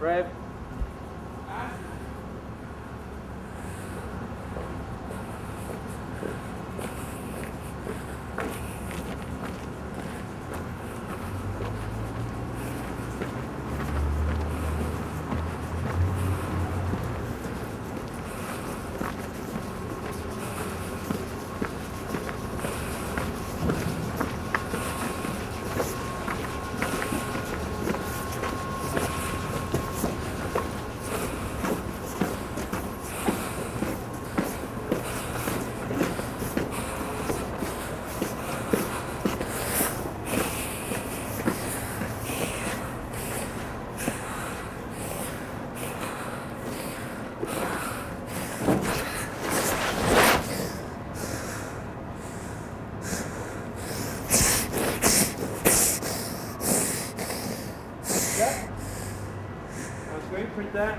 Rev. Print that.